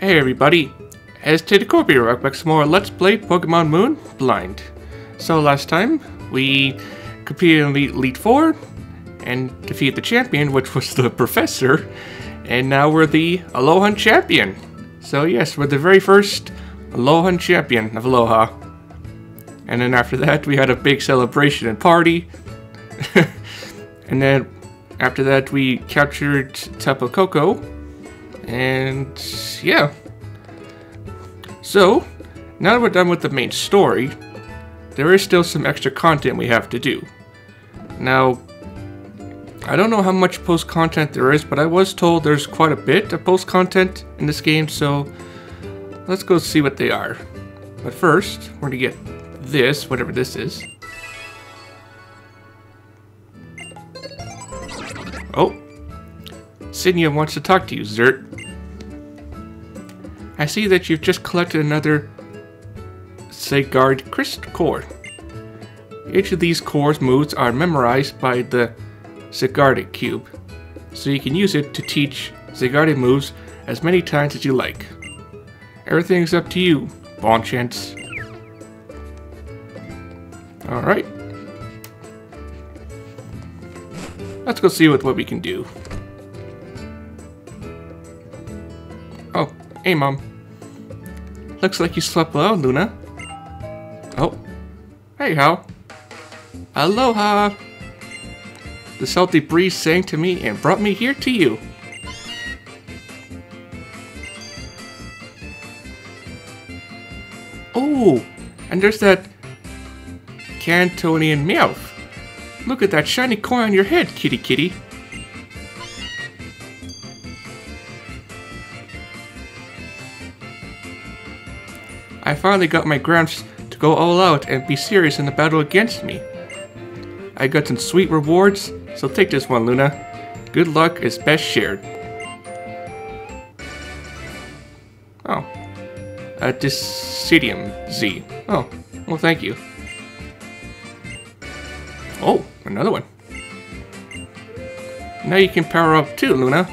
Hey everybody, HesitatedCobra, welcome back to some more Let's Play Pokemon Moon Blind. So last time, we competed in the Elite Four, and defeated the champion, which was the Professor, and now we're the Alohan champion. So yes, we're the very first Alohan champion of Aloha. And then after that, we had a big celebration and party. And then after that, we captured Tapu Koko. And yeah. So, now that we're done with the main story, there is still some extra content we have to do. Now, I don't know how much post content there is, but I was told there's quite a bit of post content in this game, so let's go see what they are. But first, we're gonna get this, whatever this is. Oh, Signia wants to talk to you, Zert. I see that you've just collected another Zygarde Crystal Core. Each of these cores' moves are memorized by the Zygarde Cube, so you can use it to teach Zygarde moves as many times as you like. Everything's up to you, Bonchance. Alright. Let's go see what we can do. Oh, hey Mom. Looks like you slept well, Luna. Oh. Hey, how? Aloha! The salty breeze sang to me and brought me here to you. Oh, and there's that Kantonian Meowth. Look at that shiny coin on your head, kitty kitty. I finally got my Gramps to go all out and be serious in the battle against me. I got some sweet rewards, so take this one, Luna. Good luck is best shared. Oh. A decidium Z. Oh, well thank you. Oh, another one. Now you can power up too, Luna.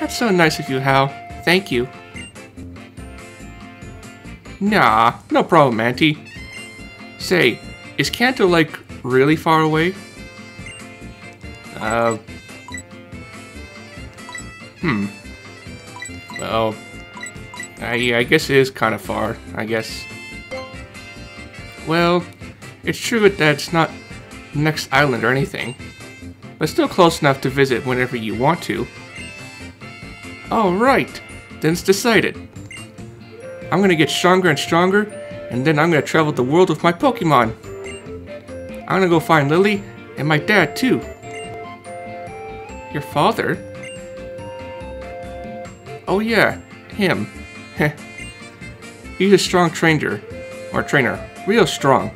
That's so nice of you, Hal. Thank you. Nah, no problem, Auntie. Say, is Kanto like really far away? Well, I guess it is kind of far, I guess. Well, it's true that it's not the next island or anything, but still close enough to visit whenever you want to. Alright, then it's decided. I'm gonna get stronger and stronger, and then I'm gonna travel the world with my Pokemon. I'm gonna go find Lillie and my dad too. Your father? Oh yeah, him. He's a strong trainer, real strong,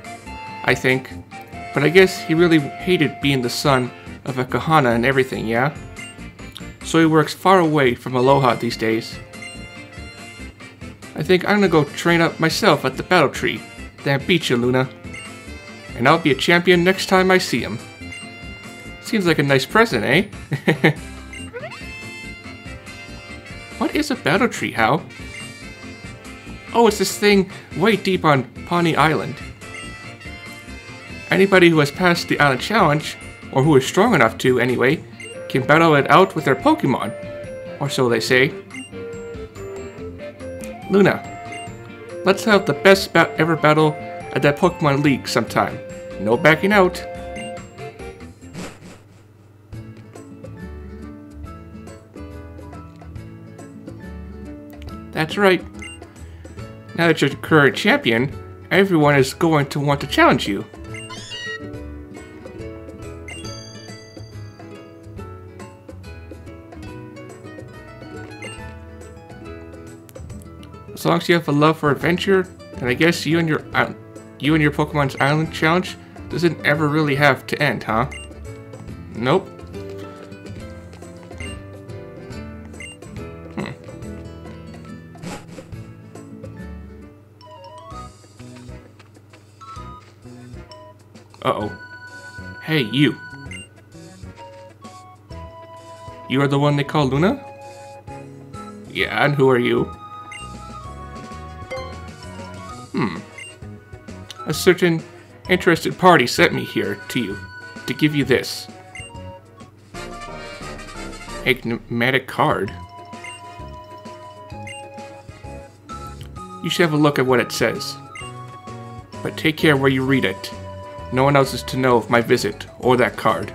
I think. But I guess he really hated being the son of a Kahuna and everything, yeah? So he works far away from Aloha these days. I think I'm gonna go train up myself at the Battle Tree, then beat you, Luna. And I'll be a champion next time I see him. Seems like a nice present, eh? What is a Battle Tree, Hal? Oh, it's this thing way deep on Pawnee Island. Anybody who has passed the island challenge, or who is strong enough to anyway, can battle it out with their Pokemon, or so they say. Luna, let's have the best ever battle at that Pokemon League sometime. No backing out. That's right. Now that you're the current champion, everyone is going to want to challenge you. As long as you have a love for adventure, then I guess you and your Pokemon's Island Challenge doesn't ever really have to end, huh? Nope. Uh-oh. Hey, you. You are the one they call Luna? Yeah, and who are you? A certain interested party sent me here to you to give you this. Enigmatic card. You should have a look at what it says. But take care where you read it. No one else is to know of my visit or that card.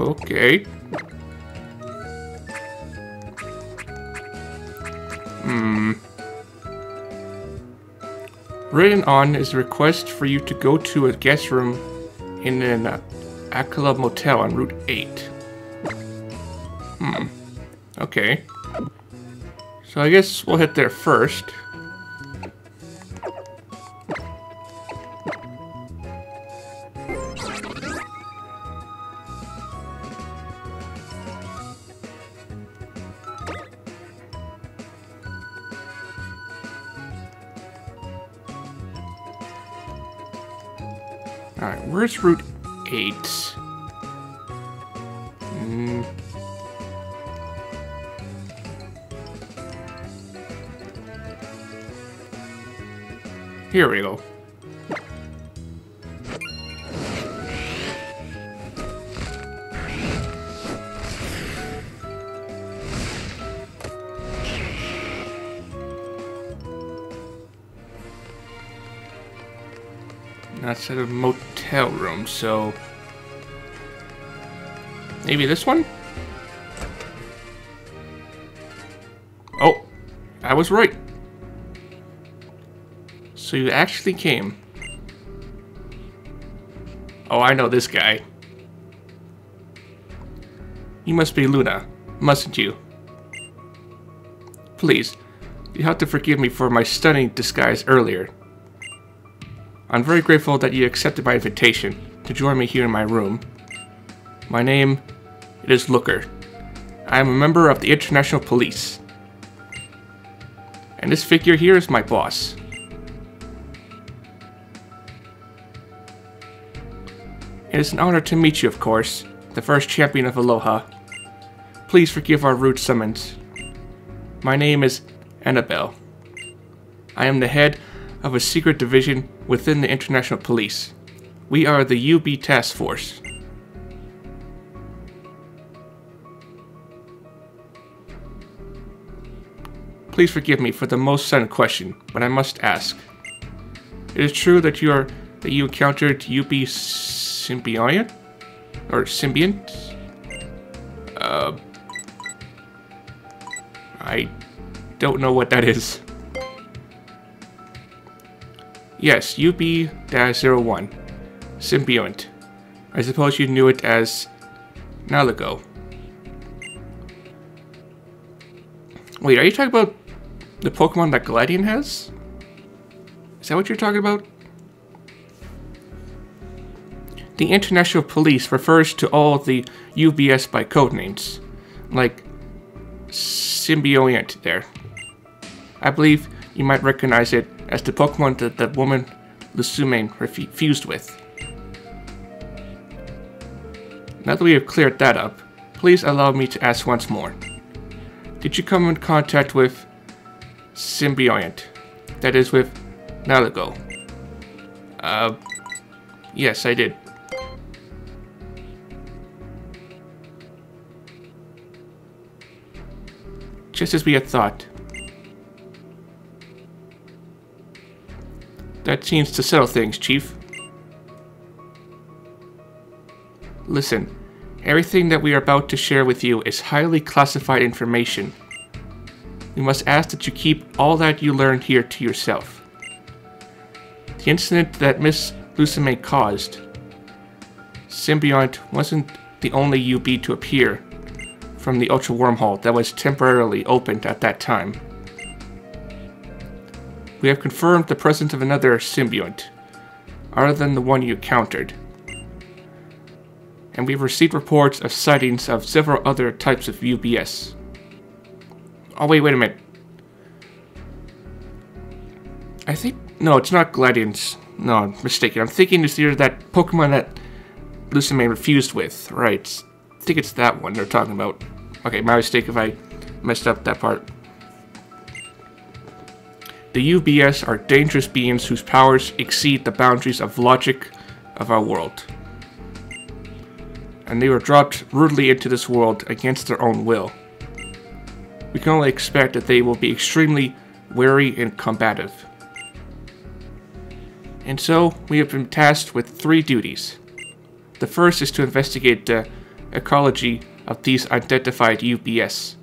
Okay. Written on is a request for you to go to a guest room in an Akala motel on Route 8. Okay. So I guess we'll hit there first. Alright, where's Route 8? Here we go. That's at a motel room, so maybe this one? Oh, I was right. So you actually came. Oh, I know this guy. You must be Luna, mustn't you? Please, you have to forgive me for my stunning disguise earlier. I'm very grateful that you accepted my invitation to join me here in my room. My name, it is Looker. I am a member of the International Police. And this figure here is my boss. It is an honor to meet you, of course, the first champion of Aloha. Please forgive our rude summons. My name is Anabel. I am the head of a secret division within the International Police. We are the UB Task Force. Please forgive me for the most sudden question, but I must ask. It is true that you encountered UB Symbiont? Or Symbiont? I don't know what that is. Yes, UB-01. Symbiont. I suppose you knew it as Nihilego. Wait, are you talking about the Pokemon that Gladion has? Is that what you're talking about? The International Police refers to all the UBs by codenames, like Symbiont there. I believe you might recognize it as the Pokemon that the woman Lusamine fused with. Now that we have cleared that up, please allow me to ask once more. Did you come in contact with Symbiont? That is, with Nihilego? Yes, I did. Just as we had thought. That seems to settle things, Chief. Listen, everything that we are about to share with you is highly classified information. We must ask that you keep all that you learned here to yourself. The incident that Miss Lusamine caused. Symbiont wasn't the only UB to appear from the Ultra Wormhole that was temporarily opened at that time. We have confirmed the presence of another Symbiont, other than the one you encountered. And we've received reports of sightings of several other types of UBs. Oh wait a minute. I think, no, it's not Gladions. No, I'm mistaken. I'm thinking it's either that Pokemon that Lusamine refused with, right? think it's that one they're talking about. Okay, my mistake if I messed up that part. The UBS are dangerous beings whose powers exceed the boundaries of logic of our world. And they were dropped rudely into this world against their own will. We can only expect that they will be extremely wary and combative. And so, we have been tasked with three duties. The first is to investigate the ecology of these identified UBS.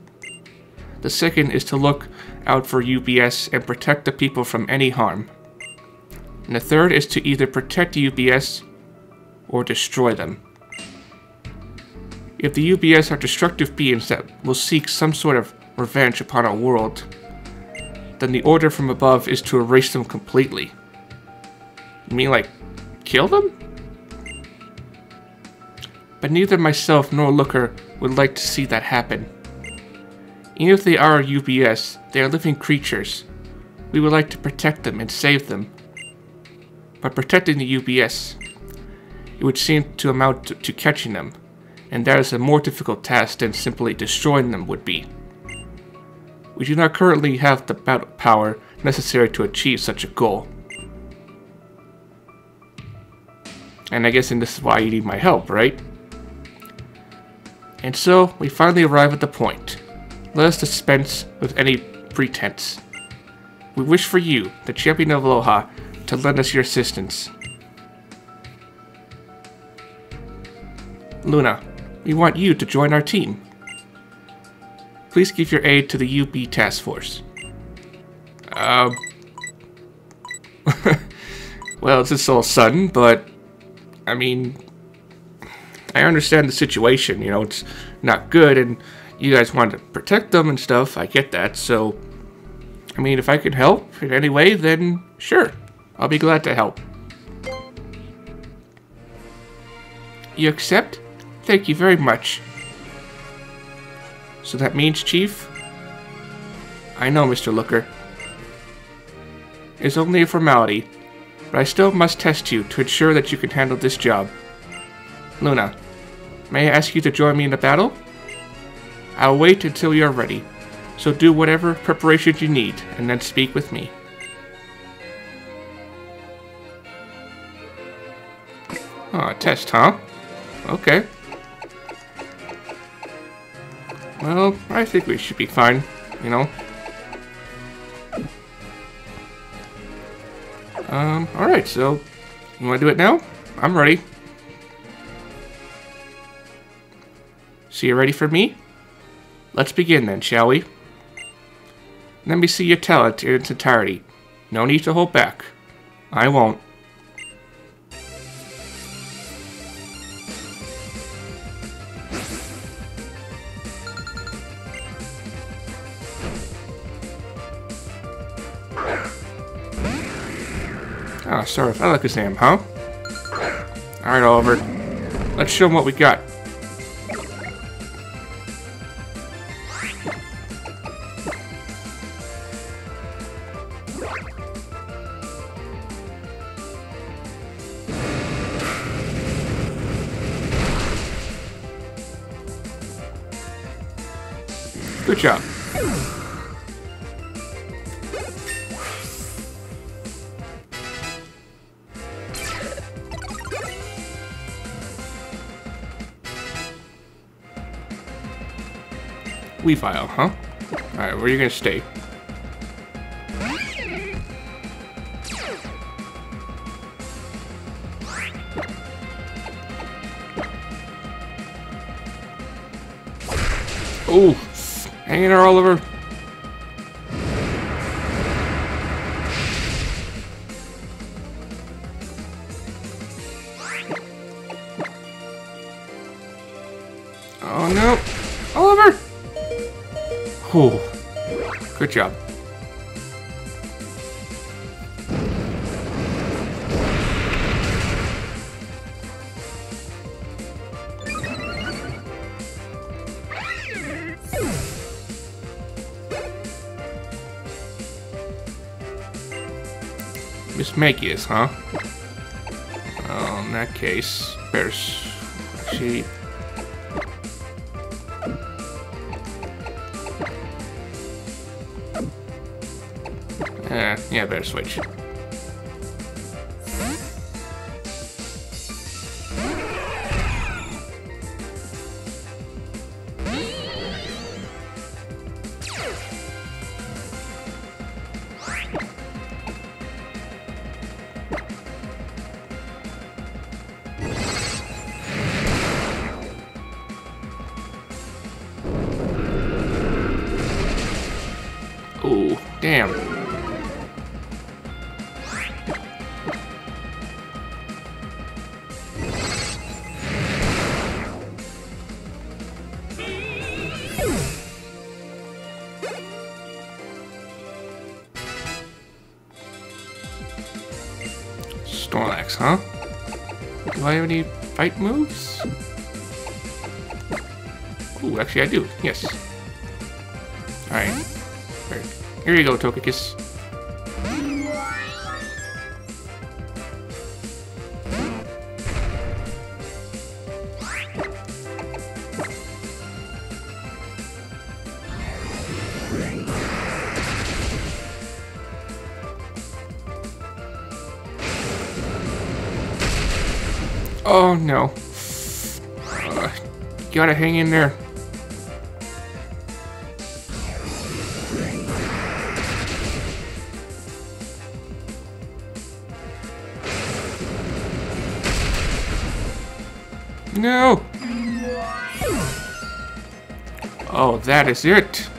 The second is to look out for UBS and protect the people from any harm. And the third is to either protect the UBS or destroy them. If the UBS are destructive beings that will seek some sort of revenge upon our world, then the order from above is to erase them completely. You mean like, kill them? But neither myself nor Looker would like to see that happen. Even if they are UBS, they are living creatures. We would like to protect them and save them. By protecting the UBS, it would seem to amount to catching them, and that is a more difficult task than simply destroying them would be. We do not currently have the power necessary to achieve such a goal. And I guess this is why you need my help, right? And so, we finally arrive at the point. Let us dispense with any pretense. We wish for you, the champion of Aloha, to lend us your assistance. Luna, we want you to join our team. Please give your aid to the UB Task Force. Well, this is all sudden, but I mean, I understand the situation, you know, it's not good and you guys want to protect them and stuff, I get that, so, I mean, if I could help in any way, then sure, I'll be glad to help. You accept? Thank you very much. So that means, Chief? I know, Mr. Looker. It's only a formality, but I still must test you to ensure that you can handle this job. Luna, may I ask you to join me in the battle? I'll wait until you're ready, so do whatever preparations you need, and then speak with me. Aw, test, huh? Okay. Well, I think we should be fine, you know. Alright, so, you wanna do it now? I'm ready. So you ready for me? Let's begin then, shall we? Let me see your talent in its entirety. No need to hold back. I won't. Ah, oh, sorry if I like his name, huh? Alright, Oliver. Let's show him what we got. Good job. Weavile, huh? Alright, where are you gonna stay? Ooh! Hang in there, Oliver. Oh no, Oliver! Whew. Good job. Magius, huh? Well, in that case, bears. Actually, Yeah, better switch. Damn. Snorlax, huh? Do I have any fight moves? Ooh, actually I do, yes. Alright. Here you go, Togekiss. Oh no. You gotta hang in there. No! Oh, that is it!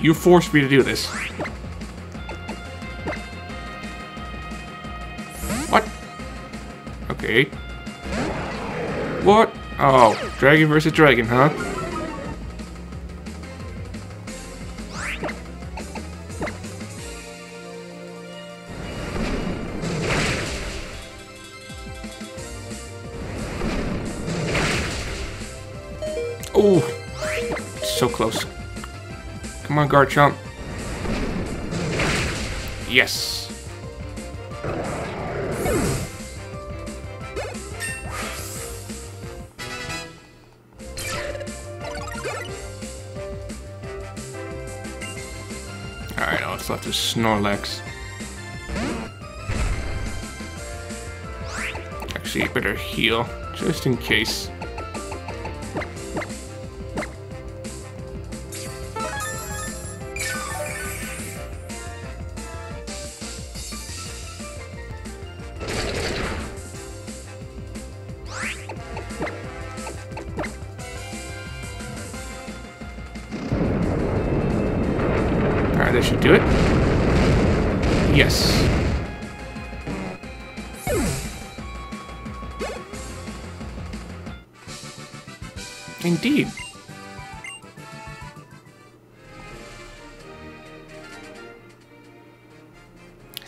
You forced me to do this. What? Okay. What? Oh, dragon versus dragon, huh? Oh, so close. Come on, Garchomp. Yes. Alright, all that's left is Snorlax. Actually, I better heal, just in case. That should do it. Yes. Indeed.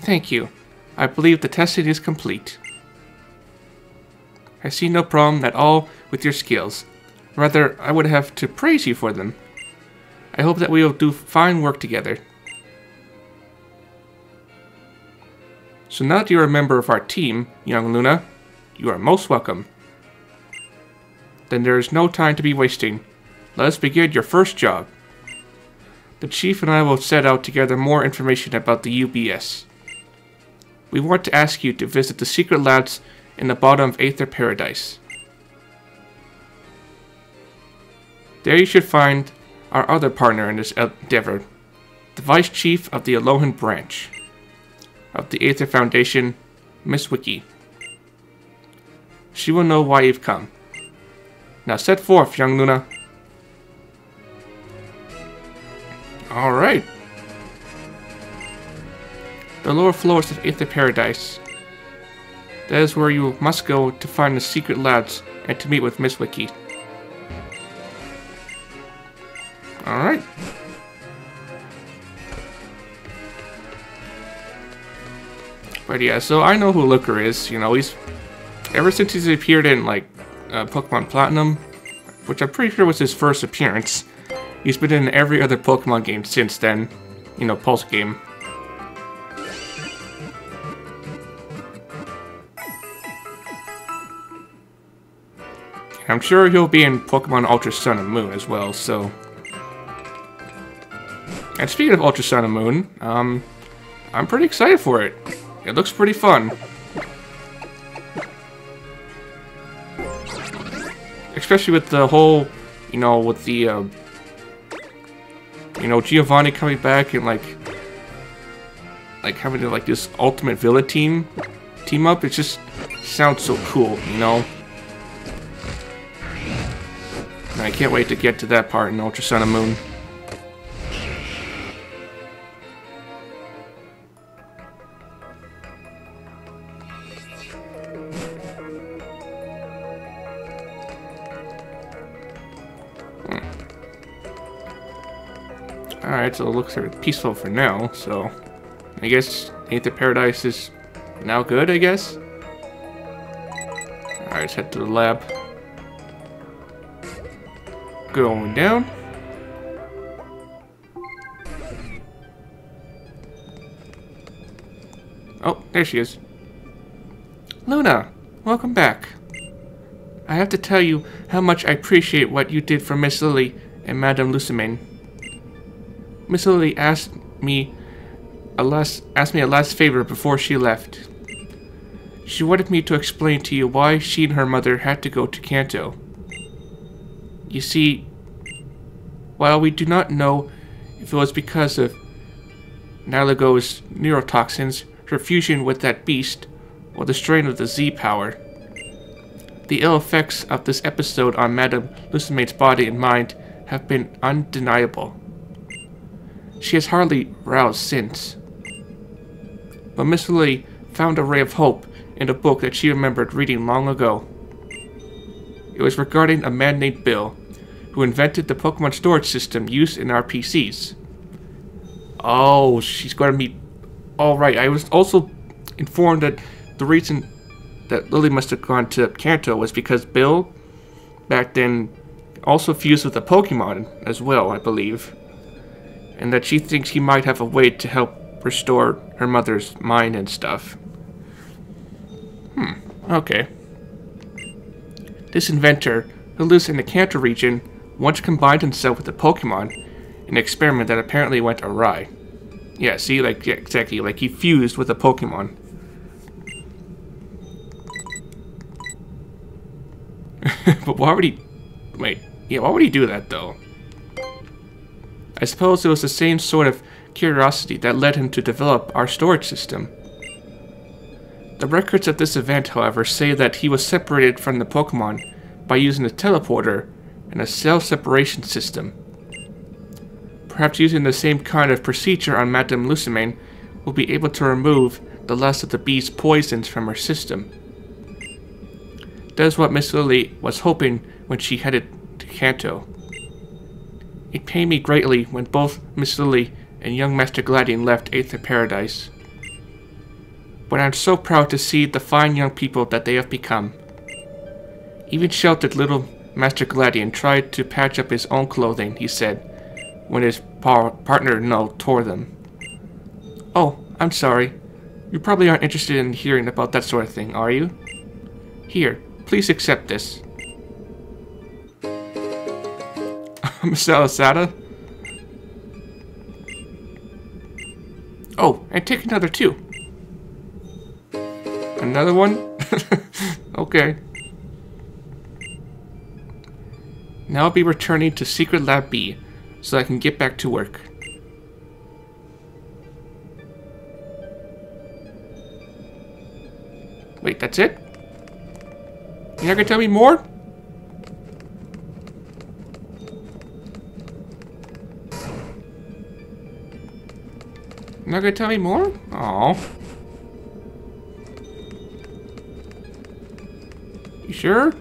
Thank you. I believe the testing is complete. I see no problem at all with your skills. Rather, I would have to praise you for them. I hope that we will do fine work together. So now that you're a member of our team, young Luna, you are most welcome. Then there is no time to be wasting. Let us begin your first job. The chief and I will set out to gather more information about the UBS. We want to ask you to visit the secret labs in the bottom of Aether Paradise. There you should find our other partner in this endeavor, the Vice Chief of the Alolan Branch of the Aether Foundation, Miss Wicke. She will know why you've come. Now set forth, young Luna. Alright. The lower floors of Aether Paradise. That is where you must go to find the secret labs and to meet with Miss Wicke. Alright. But yeah, so I know who Looker is, you know, he's... Ever since he's appeared in, like, Pokemon Platinum, which I'm pretty sure was his first appearance, he's been in every other Pokemon game since then. You know, Pulse game. I'm sure he'll be in Pokemon Ultra Sun and Moon as well, so... And speaking of Ultra Sun and Moon, I'm pretty excited for it. It looks pretty fun. Especially with the whole, you know, with the, you know, Giovanni coming back and, like having to, like, this Ultimate Villa team up. It just sounds so cool, you know? And I can't wait to get to that part in Ultra Sun and Moon. Alright, so it looks sort of peaceful for now, so I guess Aether Paradise is now good, I guess? Alright, let's head to the lab. Going down. Oh, there she is. Luna, welcome back. I have to tell you how much I appreciate what you did for Miss Lillie and Madame Lusamine. Miss Lillie asked me a last favor before she left. She wanted me to explain to you why she and her mother had to go to Kanto. You see, while we do not know if it was because of Nihilego's neurotoxins, her fusion with that beast, or the strain of the Z power, the ill effects of this episode on Madame Lusamine's body and mind have been undeniable. She has hardly roused since. But Miss Lillie found a ray of hope in a book that she remembered reading long ago. It was regarding a man named Bill, who invented the Pokemon storage system used in our PCs. Oh, she's going to meet... Alright, I was also informed that the reason that Lillie must have gone to Kanto was because Bill, back then, also fused with a Pokemon as well, I believe. And that she thinks he might have a way to help restore her mother's mind and stuff. Okay. This inventor, who lives in the Kanto region, once combined himself with a Pokemon, an experiment that apparently went awry. Yeah, see, like, yeah, exactly, like he fused with a Pokemon. But why would he... Wait, yeah, why would he do that, though? I suppose it was the same sort of curiosity that led him to develop our storage system. The records of this event, however, say that he was separated from the Pokemon by using a teleporter and a self-separation system. Perhaps using the same kind of procedure on Madame Lusamine will be able to remove the last of the bee's poisons from her system. That is what Miss Lillie was hoping when she headed to Kanto. It pained me greatly when both Miss Lillie and young Master Gladion left Aether Paradise. But I'm so proud to see the fine young people that they have become. Even sheltered little Master Gladion tried to patch up his own clothing, he said, when his partner Null tore them. Oh, I'm sorry. You probably aren't interested in hearing about that sort of thing, are you? Here, please accept this. Miss Alasada? Oh, and take another too. Another one? Okay. Now I'll be returning to Secret Lab B, so I can get back to work. Wait, that's it? You're not gonna tell me more? Not gonna tell me more? Oh, you sure?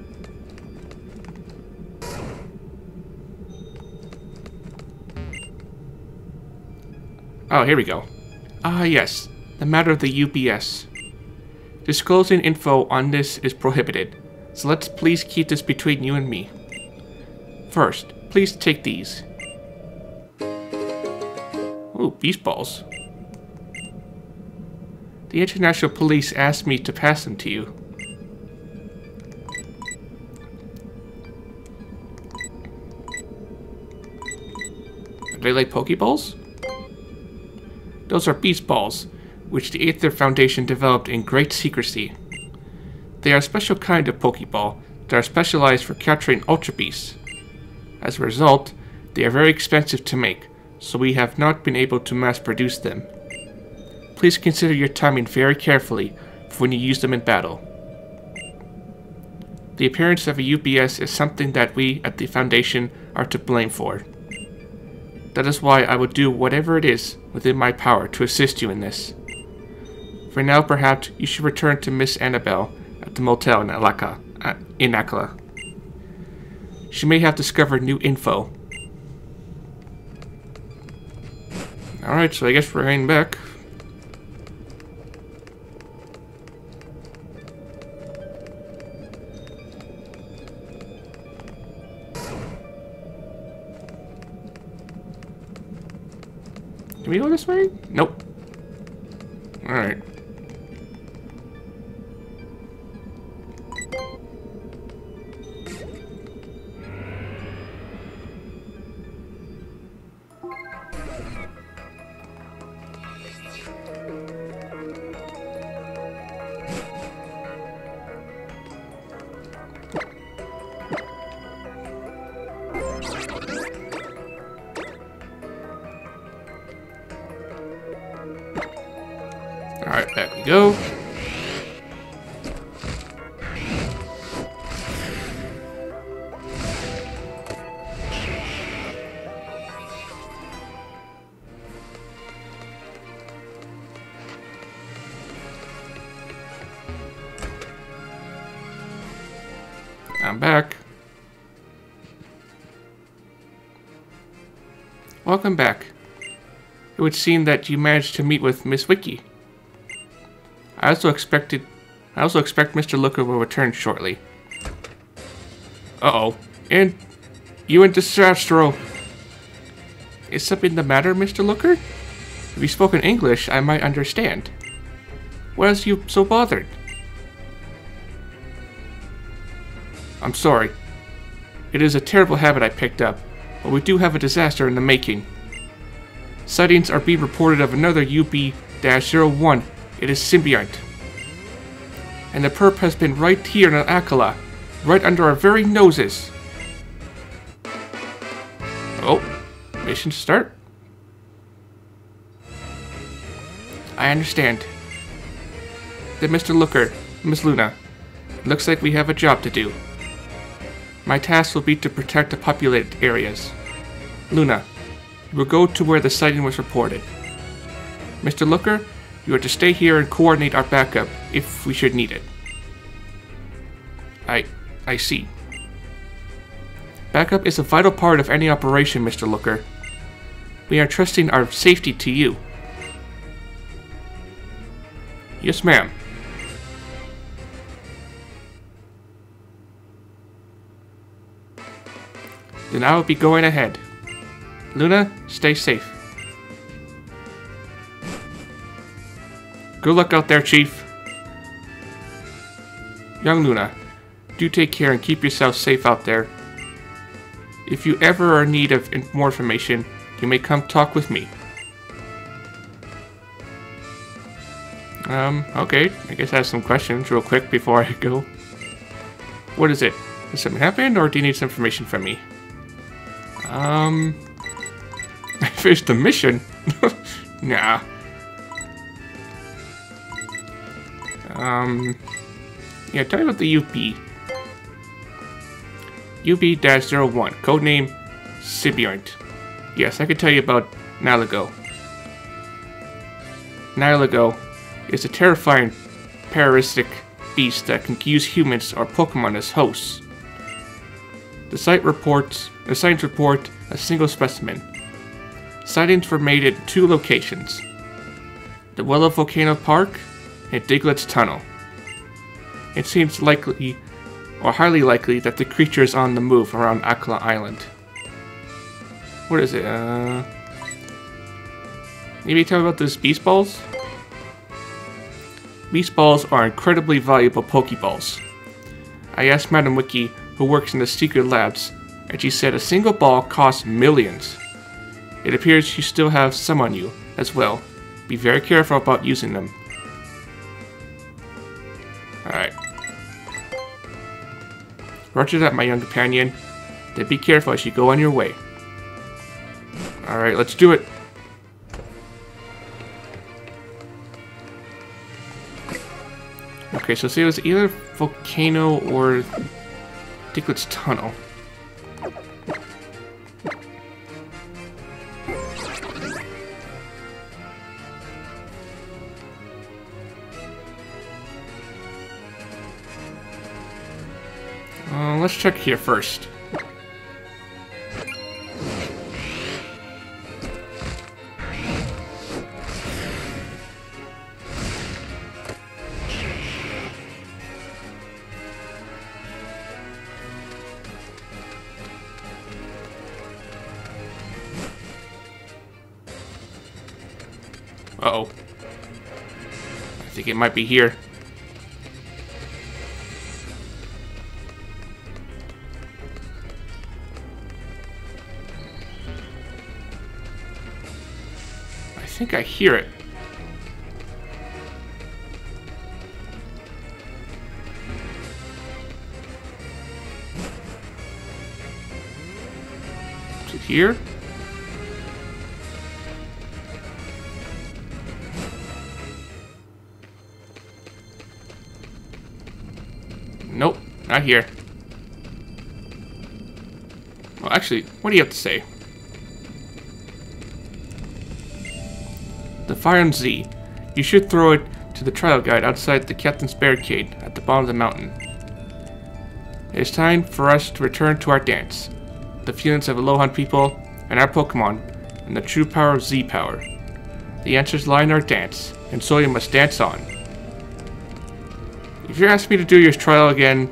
Oh, here we go. Ah, yes, the matter of the UBS. Disclosing info on this is prohibited, so let's please keep this between you and me. First, please take these. Ooh, Beast Balls. The International Police asked me to pass them to you. Do they like Pokeballs? Those are Beast Balls, which the Aether Foundation developed in great secrecy. They are a special kind of Pokeball that are specialized for capturing Ultra Beasts. As a result, they are very expensive to make, so we have not been able to mass produce them. Please consider your timing very carefully for when you use them in battle. The appearance of a UBS is something that we at the Foundation are to blame for. That is why I will do whatever it is within my power to assist you in this. For now, perhaps you should return to Miss Anabel at the motel in Akla. She may have discovered new info. Alright, so I guess we're heading back. Can we go this way? Nope. Alright. Alright, back we go. I'm back. Welcome back. It would seem that you managed to meet with Miss Wicke. I also expect Mr. Looker will return shortly. Uh-oh. And you and Disastro. Is something the matter, Mr. Looker? If you spoke in English, I might understand. Why is you so bothered? I'm sorry. It is a terrible habit I picked up, but we do have a disaster in the making. Sightings are being reported of another UB-01. It is Symbiont. And the perp has been right here in Akala, right under our very noses. Oh, mission start. I understand. Then Mr. Looker, Miss Luna, it looks like we have a job to do. My task will be to protect the populated areas. Luna, you will go to where the sighting was reported. Mr. Looker, you are to stay here and coordinate our backup, if we should need it. I see. Backup is a vital part of any operation, Mr. Looker. We are trusting our safety to you. Yes, ma'am. Then I will be going ahead. Luna, stay safe. Good luck out there, Chief. Young Luna, do take care and keep yourself safe out there. If you ever are in need of more information, you may come talk with me. Okay. I guess I have some questions real quick before I go. What is it? Has something happened, or do you need some information from me? I finished the mission? Nah. Yeah, tell me about the UB-01, codename Symbiont. Yes, I can tell you about Nihilego. Nihilego is a terrifying parasitic beast that can use humans or Pokemon as hosts. The sightings report a single specimen. Sightings were made at 2 locations. The Willow Volcano Park and Diglett's Tunnel. It seems likely, or highly likely, that the creature is on the move around Akla Island. What is it? Maybe tell me about those Beast Balls? Beast Balls are incredibly valuable Pokeballs. I asked Madam Wicke, who works in the secret labs, and she said a single ball costs millions. It appears you still have some on you, as well, Be very careful about using them. Alright. Roger that, my young companion. Then be careful as you go on your way. Alright, let's do it. Okay, so see, it was either Volcano or Diglett's Tunnel. Let's check here first. Uh-oh. I think it might be here. I think I hear it. Is it here? Nope, not here. Well, actually, what do you have to say? The fire on Z. You should throw it to the trial guide outside the captain's barricade at the bottom of the mountain. It is time for us to return to our dance. The feelings of Alohan people and our Pokemon and the true power of Z power. The answers lie in our dance, and so you must dance on. If you ask me to do your trial again,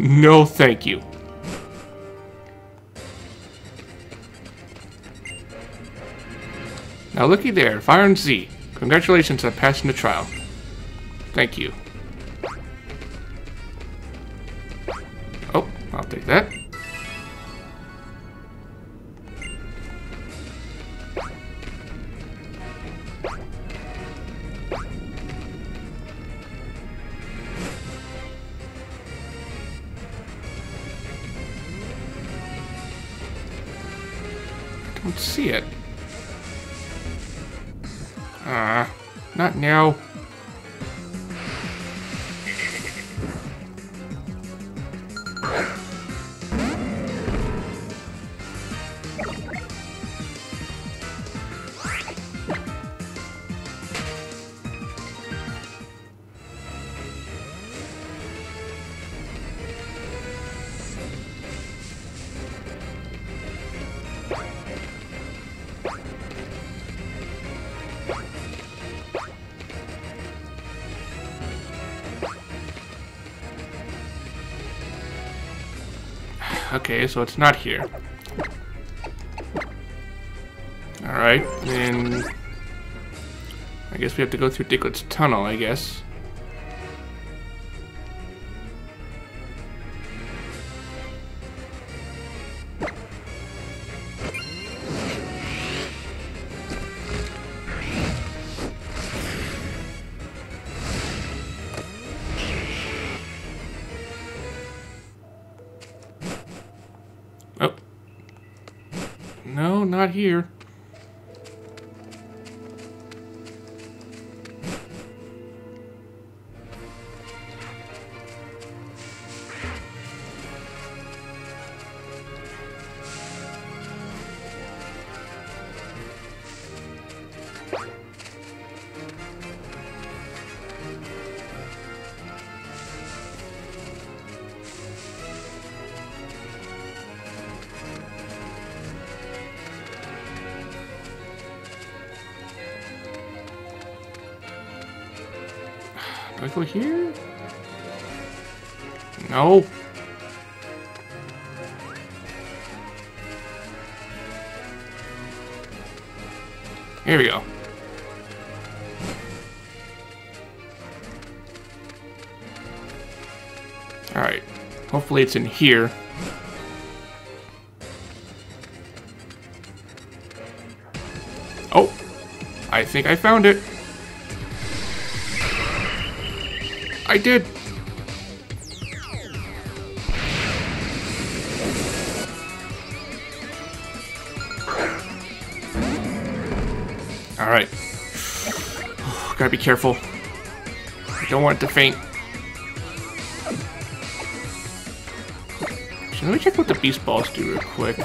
no thank you. Now looky there, Fire and Z. Congratulations on passing the trial. Thank you. Oh, I'll take that. I don't see it. Not now. Okay, so it's not here. Alright, then I guess we have to go through Diglett's Tunnel, I guess. No, not here. Do I go here? No. Here we go. Alright. Hopefully it's in here. Oh! I I think I found it. I did. Alright. Gotta be careful. I don't want it to faint. So let me check what the Beast Balls do real quick.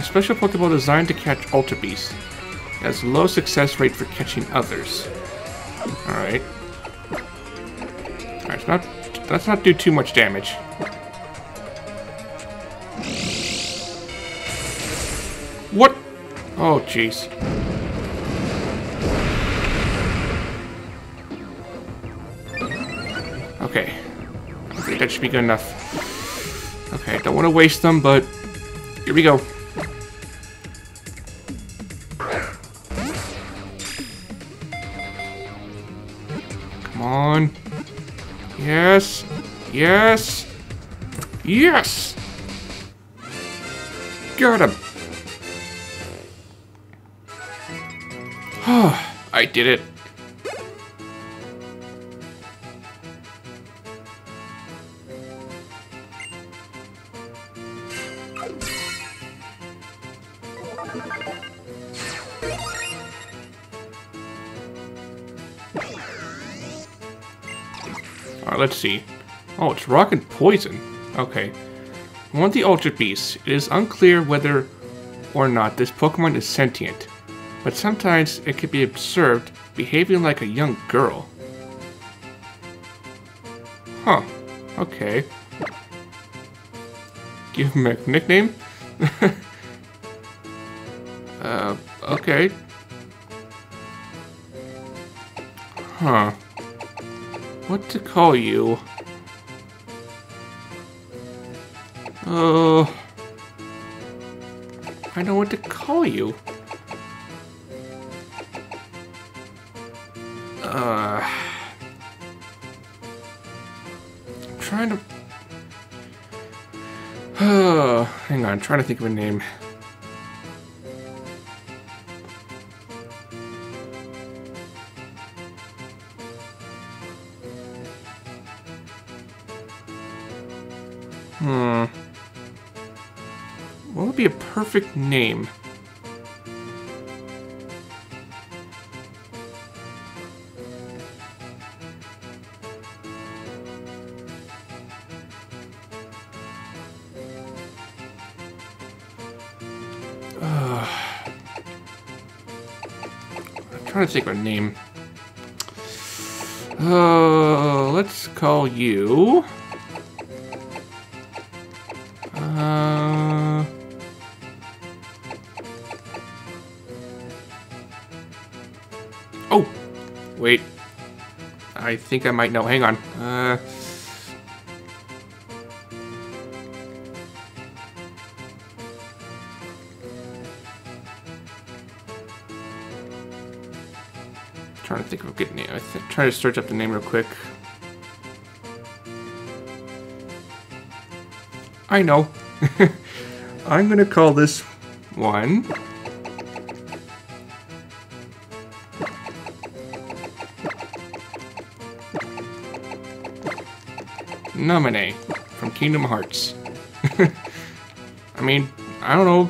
Special Pokeball designed to catch ultra beasts. It has low success rate for catching others. Alright. Alright, let's not do too much damage. What? Oh, jeez. Okay. I think that should be good enough. Okay, don't want to waste them, but here we go. Yes, yes, yes! Got him! I did it. Let's see. Oh, it's rock and poison. Okay. Want the ultra beast. It is unclear whether or not this Pokemon is sentient, but sometimes it can be observed behaving like a young girl. Huh. Okay. Give him a nickname? Okay. Huh. What to call you? Oh, I don't know what to call you. I'm trying to. Oh, hang on, I'm trying to think of a name. What would be a perfect name? I'm trying to think of a name. Let's call you... Oh, wait. I think I might know. Hang on. Trying to think of a good name. Try to search up the name real quick. I know. I'm gonna call this one. Naminé from Kingdom Hearts. I mean, I don't know.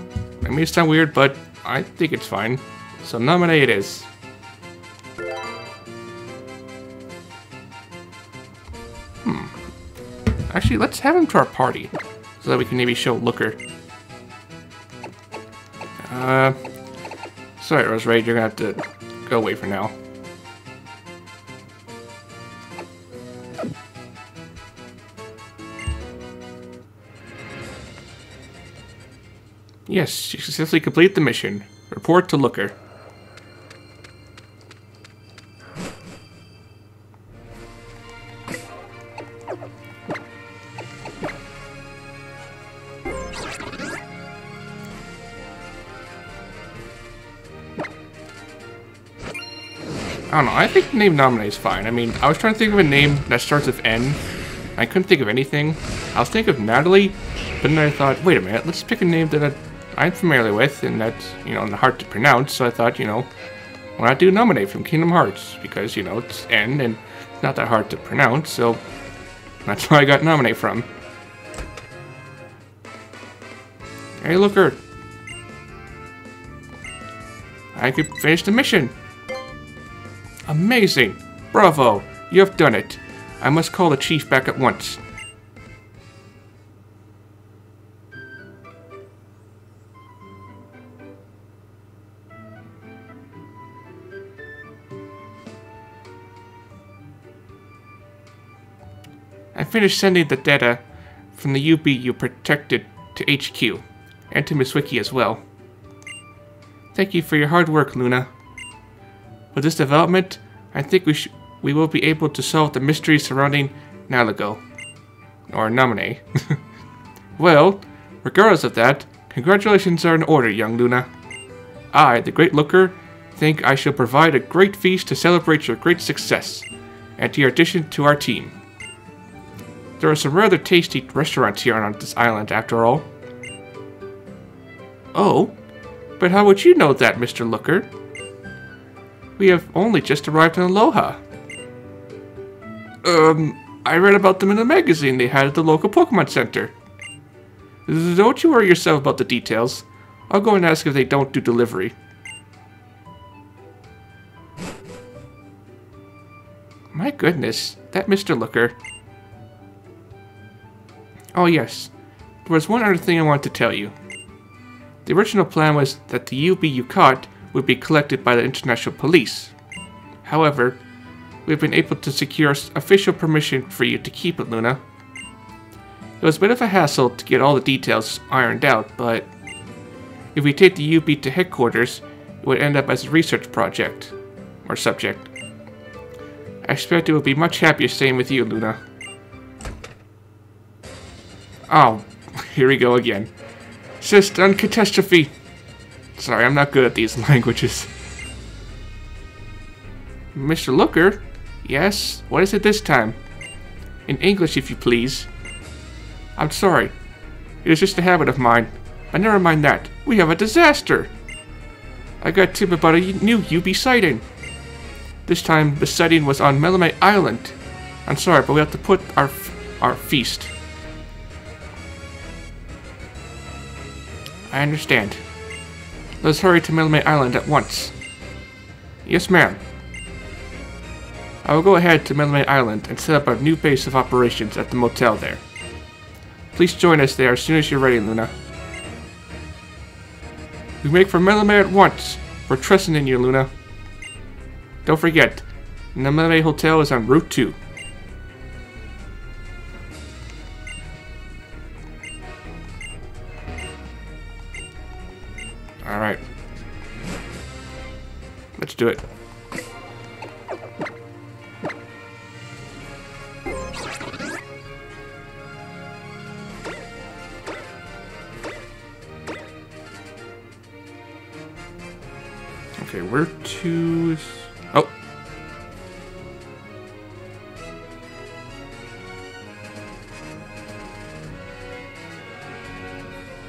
It may sound weird, but I think it's fine. So Naminé it is. Actually, let's have him to our party so that we can maybe show Looker. Sorry, Rose Raid, you're gonna have to go away for now. Yes, you successfully complete the mission. Report to Looker. I don't know, I think the name Naminé is fine. I mean, I was trying to think of a name that starts with N. I couldn't think of anything. I was thinking of Natalie, but then I thought, wait a minute, let's pick a name that I'm familiar with and that's, you know, hard to pronounce. So I thought, you know, why not do Naminé from Kingdom Hearts? Because, you know, it's N and it's not that hard to pronounce, so that's where I got Naminé from. Hey, Looker! I could finish the mission! Amazing! Bravo! You have done it! I must call the chief back at once. I finished sending the data from the UB you protected to HQ, and to Miss Wicke as well. Thank you for your hard work, Luna. With this development, I think we will be able to solve the mystery surrounding Nihilego, or Naminé. Well, regardless of that, congratulations are in order, young Luna. I, the Great Looker, think I shall provide a great feast to celebrate your great success, and your addition to our team. There are some rather tasty restaurants here on this island, after all. Oh, but how would you know that, Mr. Looker? We have only just arrived in Aloha. I read about them in a magazine they had at the local Pokemon Center. Don't you worry yourself about the details. I'll go and ask if they don't do delivery. My goodness, that Mr. Looker. Oh yes, there was one other thing I wanted to tell you. The original plan was that the UB you caught would be collected by the International Police. However, we've been able to secure official permission for you to keep it, Luna. It was a bit of a hassle to get all the details ironed out, but if we take the UB to headquarters, it would end up as a research project, or subject. I expect it would be much happier staying with you, Luna. Oh, here we go again. Cyst on catastrophe. Sorry, I'm not good at these languages. Mr. Looker? Yes? What is it this time? In English, if you please. I'm sorry. It is just a habit of mine. But never mind that. We have a disaster! I got a tip about a new UB sighting. This time, the sighting was on Melemele Island. I'm sorry, but we have to put our feast. I understand. Let's hurry to Melemele Island at once. Yes, ma'am. I will go ahead to Melemele Island and set up a new base of operations at the motel there. Please join us there as soon as you're ready, Luna. We make for Melemele at once. We're trusting in you, Luna. Don't forget, the Melemele Hotel is on Route 2. Alright. Let's do it. Okay, where to... Oh!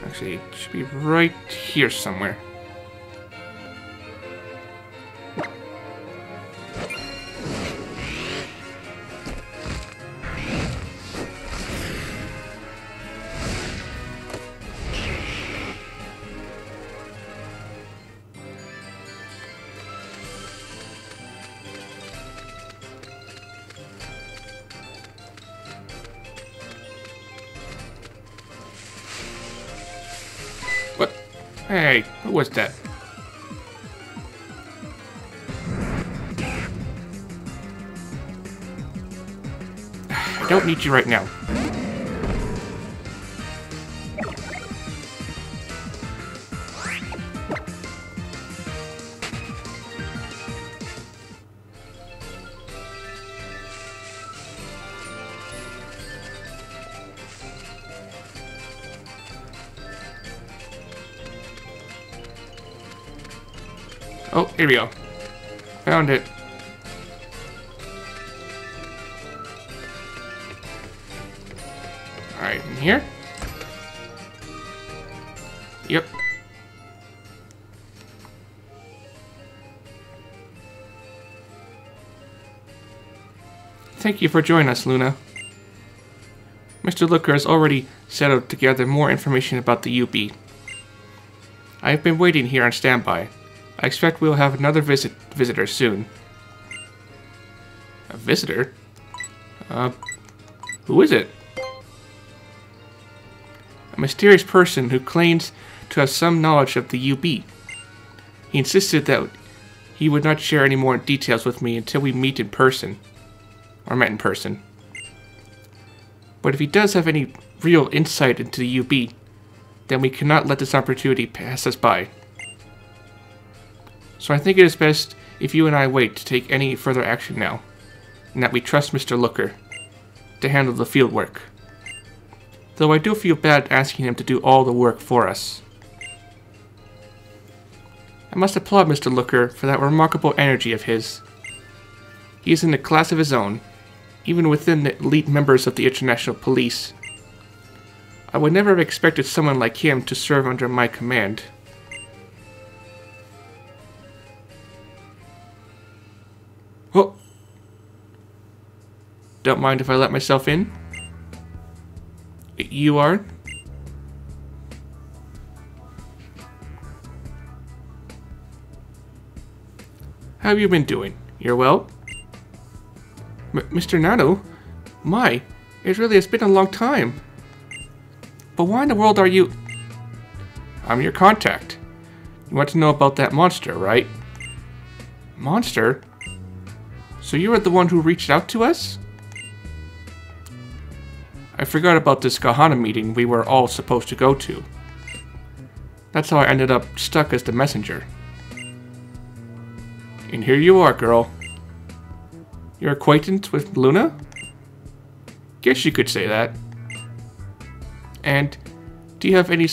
Actually, it should be right here somewhere. Hey, what was that? I don't need you right now. Oh, here we go. Found it. here. Yep. Thank you for joining us, Luna. Mr. Looker has already set out to gather more information about the UB. I have been waiting here on standby. I expect we will have another visitor soon. A visitor? Who is it? A mysterious person who claims to have some knowledge of the UB. He insisted that he would not share any more details with me until we meet in person. Or met in person. But if he does have any real insight into the UB, then we cannot let this opportunity pass us by. So I think it is best if you and I wait to take any further action now, and that we trust Mr. Looker to handle the field work. Though I do feel bad asking him to do all the work for us. I must applaud Mr. Looker for that remarkable energy of his. He is in a class of his own, even within the elite members of the International Police. I would never have expected someone like him to serve under my command. Oh! Don't mind if I let myself in? You are? How have you been doing? You're well? Mr. Nanu? My, it really has been a long time. But why in the world are you... I'm your contact. You want to know about that monster, right? Monster? So you were the one who reached out to us? I forgot about this Kahuna meeting we were all supposed to go to. That's how I ended up stuck as the messenger. And here you are, girl. Your acquaintance with Luna? Guess you could say that. And do you have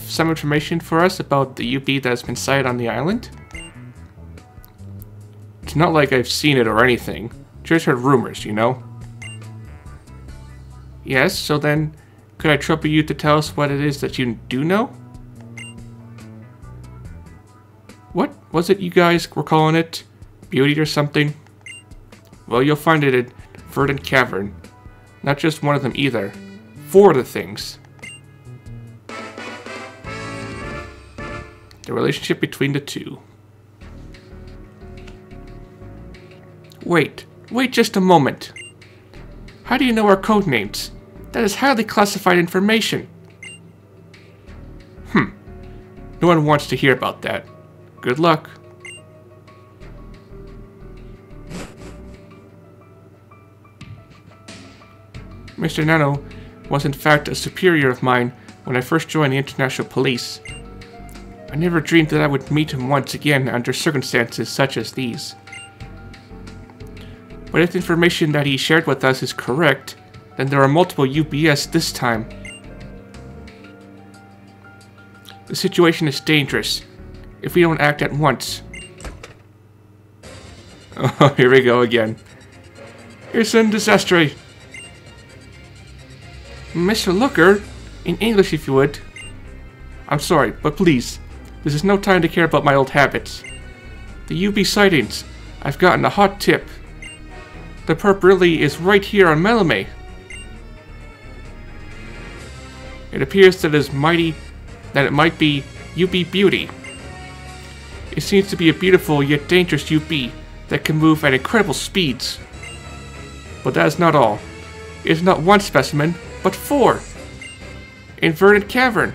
some information for us about the UB that has been sighted on the island? It's not like I've seen it or anything. Just heard rumors, you know? Yes, so then could I trouble you to tell us what it is that you do know? What was it you guys were calling it? Beauty or something? Well, you'll find it at Verdant Cavern. Not just one of them either. Four of the things. The relationship between the two. Wait just a moment. How do you know our code names? That is highly classified information. No one wants to hear about that. Good luck. Mr. Nano was in fact a superior of mine when I first joined the International Police. I never dreamed that I would meet him once again under circumstances such as these. But if the information that he shared with us is correct, then there are multiple UBs this time. The situation is dangerous if we don't act at once. Oh, here we go again. It's a disaster. Mr. Looker, in English if you would. I'm sorry, but please, this is no time to care about my old habits. The UB sightings, I've gotten a hot tip. The perp really is right here on Melemele. It appears that it might be UB Beauty. It seems to be a beautiful yet dangerous UB that can move at incredible speeds. But that is not all. It is not one specimen, but four! In Verdant Cavern!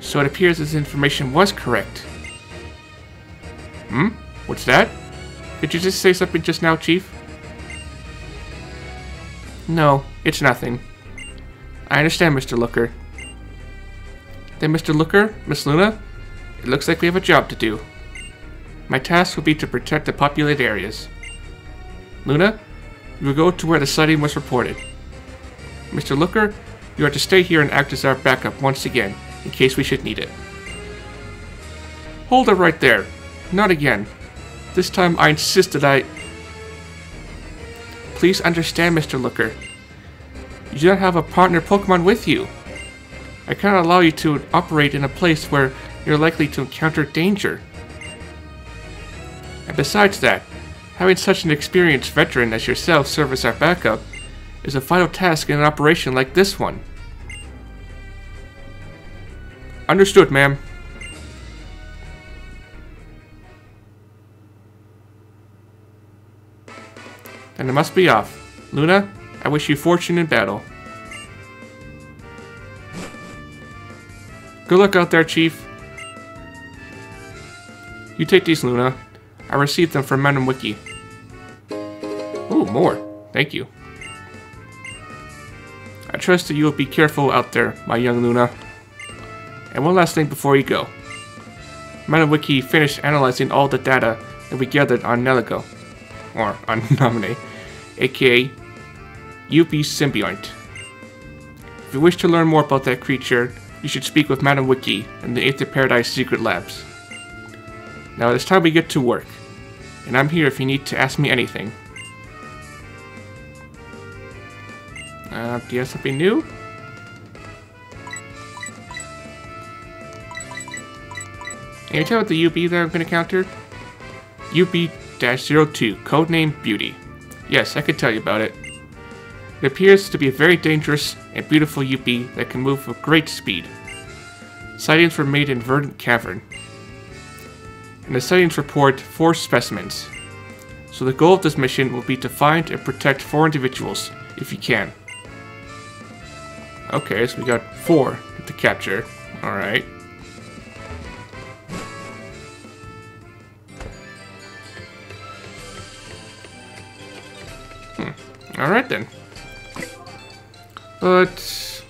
So it appears this information was correct. What's that? Did you just say something just now, Chief? No, it's nothing. I understand, Mr. Looker. Then, Mr. Looker, Miss Luna, it looks like we have a job to do. My task will be to protect the populated areas. Luna, you will go to where the sighting was reported. Mr. Looker, you are to stay here and act as our backup once again, in case we should need it. Hold it right there. Not again. This time I insist that I... Please understand, Mr. Looker. You do not have a partner Pokemon with you. I cannot allow you to operate in a place where you're likely to encounter danger. And besides that, having such an experienced veteran as yourself serve as our backup is a vital task in an operation like this one. Understood, ma'am. Then I must be off. Luna, I wish you fortune in battle. Good luck out there, Chief. You take these, Luna. I received them from Madam Wicke. Ooh, more. Thank you. I trust that you will be careful out there, my young Luna. And one last thing before you go. Madam Wicke finished analyzing all the data that we gathered on Nihilego, or on Naminé, aka UB Symbiont. If you wish to learn more about that creature, you should speak with Madam Wicke in the Aether Paradise Secret Labs. Now it is time we get to work, and I'm here if you need to ask me anything. Do you have something new? Can you tell what the UB that I'm going to counter? UB-02, codename Beauty. Yes, I could tell you about it. It appears to be a very dangerous and beautiful UB that can move with great speed. Sightings were made in Verdant Cavern. And the sightings report 4 specimens. So the goal of this mission will be to find and protect 4 individuals, if you can. Okay, so we got 4 to capture. Alright. Alright then. But,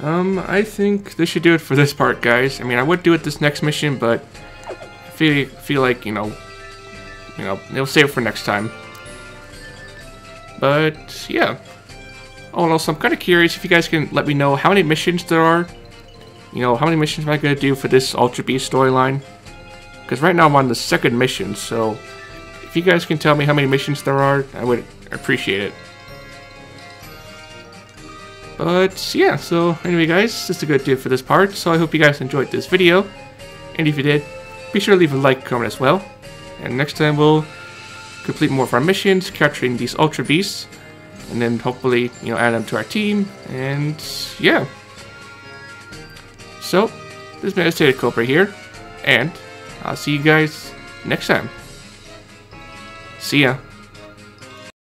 I think this should do it for this part, guys. I mean, I would do it this next mission, but I feel like, you know, they'll save it for next time. But, yeah. Oh, and also, I'm kind of curious if you guys can let me know how many missions there are. You know, how many missions am I going to do for this Ultra Beast storyline? Because right now I'm on the 2nd mission, so if you guys can tell me how many missions there are, I would appreciate it. But yeah, so anyway guys, that's a good deal for this part, so I hope you guys enjoyed this video, and if you did, be sure to leave a like, comment as well, and next time we'll complete more of our missions, capturing these Ultra Beasts, and then hopefully, you know, add them to our team, and yeah. So, this has been HesitatedCobra here, and I'll see you guys next time. See ya.